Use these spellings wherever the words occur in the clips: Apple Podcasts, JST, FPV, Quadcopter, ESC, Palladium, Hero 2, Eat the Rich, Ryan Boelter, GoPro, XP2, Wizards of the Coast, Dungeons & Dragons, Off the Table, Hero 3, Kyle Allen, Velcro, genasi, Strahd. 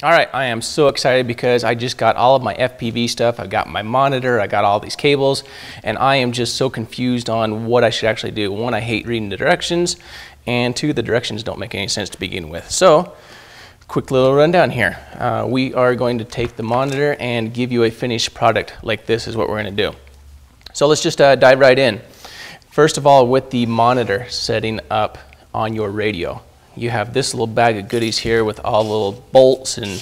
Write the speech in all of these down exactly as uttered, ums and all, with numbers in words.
All right, I am so excited because I just got all of my F P V stuff. I got my monitor, I got all these cables, and I am just so confused on what I should actually do. One, I hate reading the directions, and two, the directions don't make any sense to begin with. So, quick little rundown here. Uh, we are going to take the monitor and give you a finished product like this is what we're gonna do. So let's just uh, dive right in. First of all, with the monitor setting up on your radio. You have this little bag of goodies here with all little bolts and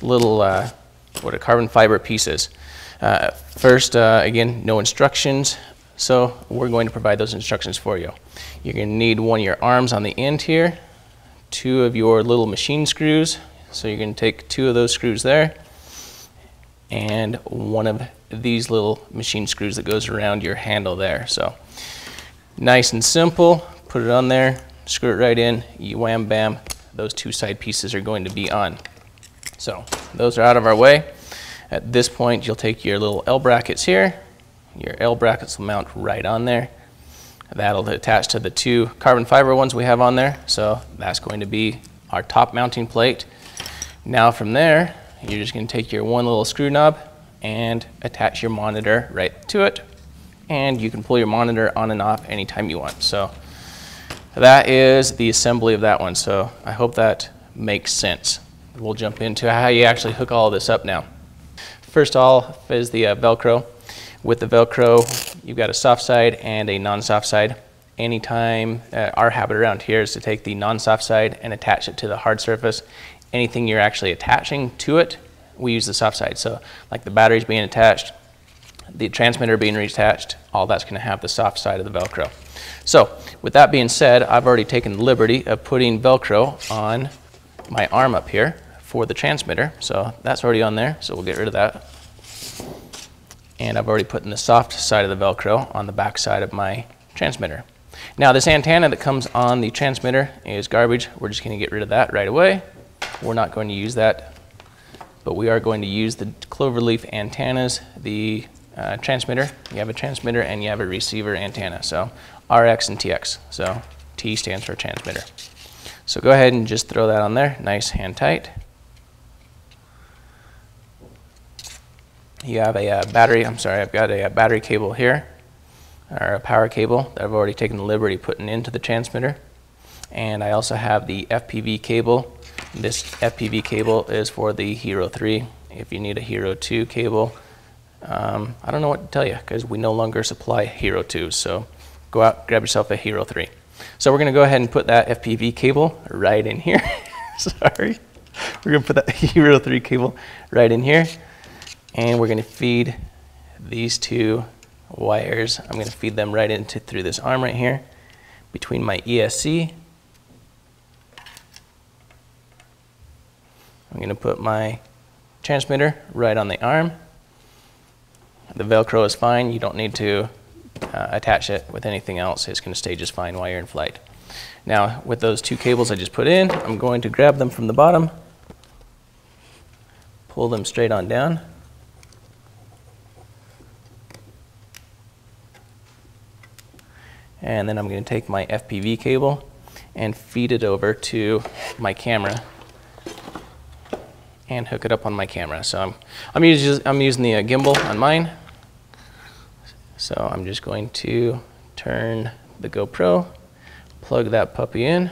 little uh, what are carbon fiber pieces. Uh, first, uh, again, no instructions, so we're going to provide those instructions for you. You're going to need one of your arms on the end here, two of your little machine screws, so you're going to take two of those screws there, and one of these little machine screws that goes around your handle there. So nice and simple, put it on there. Screw it right in, you wham bam, those two side pieces are going to be on. So those are out of our way. At this point, you'll take your little L brackets here. Your L brackets will mount right on there. That'll attach to the two carbon fiber ones we have on there. So that's going to be our top mounting plate. Now from there, you're just going to take your one little screw knob and attach your monitor right to it. And you can pull your monitor on and off anytime you want. So that is the assembly of that one, so I hope that makes sense. We'll jump into how you actually hook all this up now. First off is the uh, Velcro. With the Velcro, you've got a soft side and a non-soft side. Anytime, uh, our habit around here is to take the non-soft side and attach it to the hard surface. Anything you're actually attaching to it, we use the soft side. So like the batteries being attached, the transmitter being reattached, all that's going to have the soft side of the Velcro. So with that being said, I've already taken the liberty of putting Velcro on my arm up here for the transmitter. So that's already on there, so we'll get rid of that. And I've already put in the soft side of the Velcro on the back side of my transmitter. Now this antenna that comes on the transmitter is garbage. We're just going to get rid of that right away. We're not going to use that, but we are going to use the cloverleaf antennas, the Uh, transmitter. You have a transmitter and you have a receiver antenna, so R X and T X. So T stands for transmitter. So go ahead and just throw that on there, nice hand tight. You have a uh, battery, I'm sorry, I've got a, a battery cable here, or a power cable that I've already taken the liberty putting into the transmitter. And I also have the F P V cable. This F P V cable is for the Hero three. If you need a Hero two cable, Um, I don't know what to tell you because we no longer supply Hero two, so go out, grab yourself a Hero three. So we're going to go ahead and put that F P V cable right in here. Sorry. We're going to put that Hero three cable right in here, and we're going to feed these two wires. I'm going to feed them right into through this arm right here between my E S C. I'm going to put my transmitter right on the arm. The Velcro is fine. You don't need to uh, attach it with anything else. It's going to stay just fine while you're in flight. Now, with those two cables I just put in, I'm going to grab them from the bottom, pull them straight on down, and then I'm going to take my F P V cable and feed it over to my camera and hook it up on my camera. So I'm, I'm, using, I'm using the uh, gimbal on mine. So I'm just going to turn the GoPro, plug that puppy in,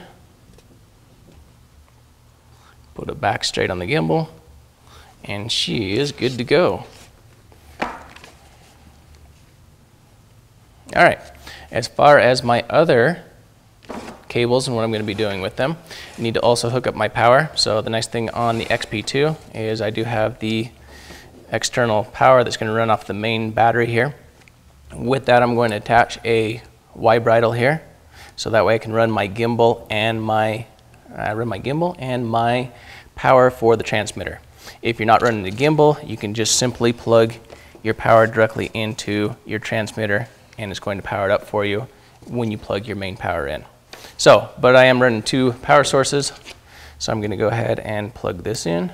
put it back straight on the gimbal, and she is good to go. All right, as far as my other cables and what I'm going to be doing with them. I need to also hook up my power. So the nice thing on the X P two is I do have the external power that's going to run off the main battery here. With that, I'm going to attach a Y bridle here, so that way I can run my gimbal and my I run my gimbal and my power for the transmitter. If you're not running the gimbal, you can just simply plug your power directly into your transmitter, and it's going to power it up for you when you plug your main power in. So, but I am running two power sources, so I'm going to go ahead and plug this in.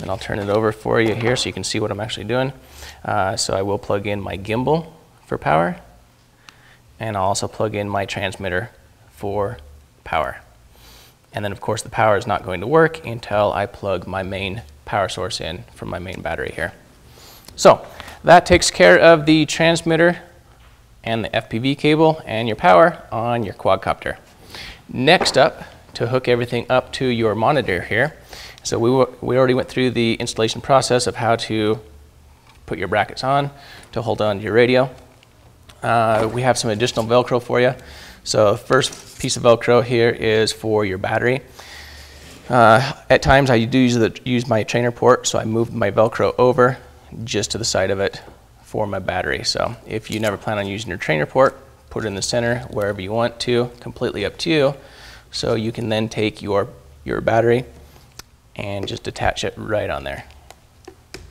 And I'll turn it over for you here so you can see what I'm actually doing. Uh, so I will plug in my gimbal for power, and I'll also plug in my transmitter for power. And then of course the power is not going to work until I plug my main power source in from my main battery here. So that takes care of the transmitter and the F P V cable and your power on your quadcopter. Next up, to hook everything up to your monitor here. So we, we already went through the installation process of how to put your brackets on to hold on to your radio. Uh, we have some additional Velcro for you. So first piece of Velcro here is for your battery. Uh, at times I do use, the, use my trainer port, so I moved my Velcro over just to the side of it for my battery. So if you never plan on using your trainer port, put it in the center wherever you want to, completely up to you. So you can then take your, your battery and just attach it right on there.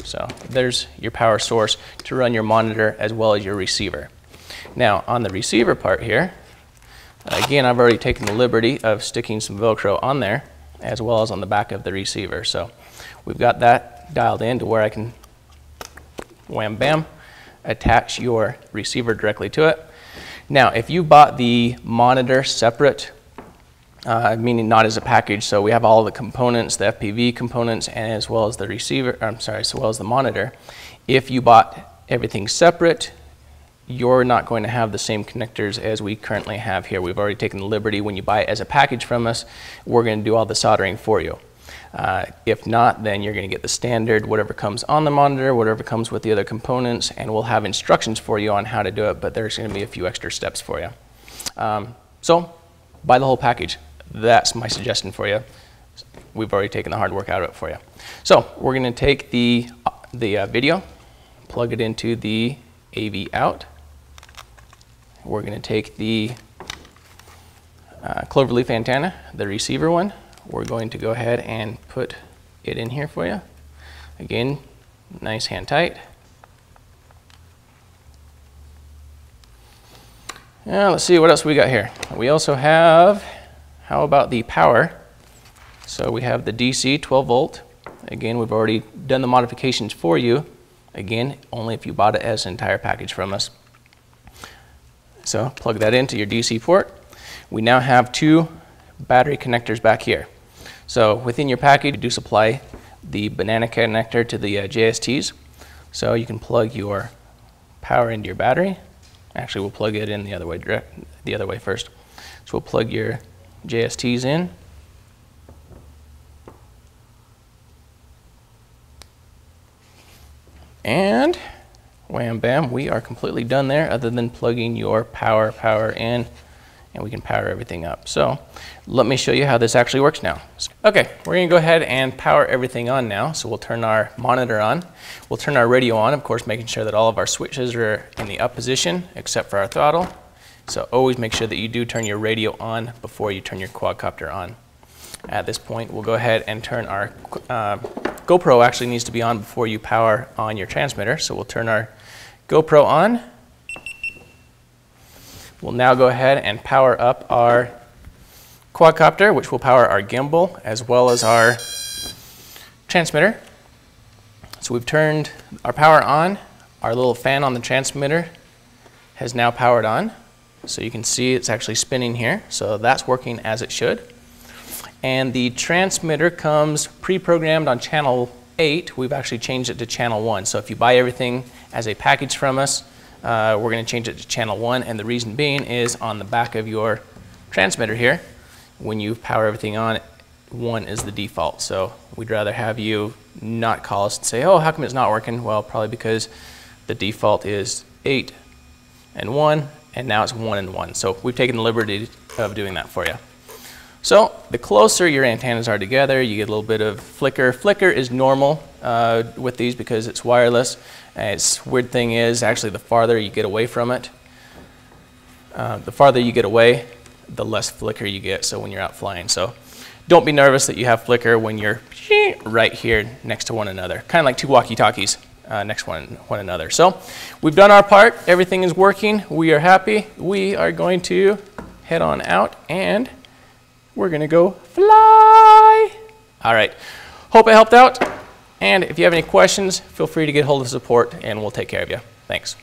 So there's your power source to run your monitor as well as your receiver. Now on the receiver part here, again, I've already taken the liberty of sticking some Velcro on there as well as on the back of the receiver. So we've got that dialed in to where I can wham bam, attach your receiver directly to it. Now if you bought the monitor separate, Uh, meaning not as a package, so we have all the components, the F P V components, and as well as the receiver, I'm sorry, as well as the monitor. If you bought everything separate, you're not going to have the same connectors as we currently have here. We've already taken the liberty, when you buy it as a package from us, we're going to do all the soldering for you. Uh, if not, then you're going to get the standard, whatever comes on the monitor, whatever comes with the other components, and we'll have instructions for you on how to do it, but there's going to be a few extra steps for you. Um, so, buy the whole package. That's my suggestion for you. We've already taken the hard work out of it for you. So we're going to take the, the uh, video, plug it into the A V out. We're going to take the uh, cloverleaf antenna, the receiver one. We're going to go ahead and put it in here for you. Again, nice hand tight. Now let's see what else we got here. We also have, how about the power? So we have the D C twelve volt. Again, we've already done the modifications for you. Again, only if you bought it as an entire package from us. So plug that into your D C port. We now have two battery connectors back here. So within your package, you do supply the banana connector to the uh, J S Ts. So you can plug your power into your battery. Actually, we'll plug it in the other way, direct, the other way first. So we'll plug your J S Ts in. And wham bam, we are completely done there other than plugging your power power in, and we can power everything up. So let me show you how this actually works now. Okay, we're gonna go ahead and power everything on now. So we'll turn our monitor on. We'll turn our radio on, of course, making sure that all of our switches are in the up position except for our throttle. So always make sure that you do turn your radio on before you turn your quadcopter on. At this point, we'll go ahead and turn our, uh, GoPro actually needs to be on before you power on your transmitter. So we'll turn our GoPro on. We'll now go ahead and power up our quadcopter, which will power our gimbal as well as our transmitter. So we've turned our power on. Our little fan on the transmitter has now powered on. So you can see it's actually spinning here. So that's working as it should. And the transmitter comes pre-programmed on channel eight. We've actually changed it to channel one. So if you buy everything as a package from us, Uh, we're going to change it to channel one, and the reason being is on the back of your transmitter here, when you power everything on, one is the default. So we'd rather have you not call us and say, oh, how come it's not working? Well, probably because the default is eight and one, and now it's one and one. So we've taken the liberty of doing that for you. So the closer your antennas are together, you get a little bit of flicker. Flicker is normal uh, with these because it's wireless. And it's weird thing is actually the farther you get away from it, uh, the farther you get away, the less flicker you get. So when you're out flying, so don't be nervous that you have flicker when you're right here next to one another. Kind of like two walkie-talkies uh, next to one, one another. So we've done our part. Everything is working. We are happy. We are going to head on out and we're gonna go fly. All right, hope it helped out. And if you have any questions, feel free to get hold of support and we'll take care of you. Thanks.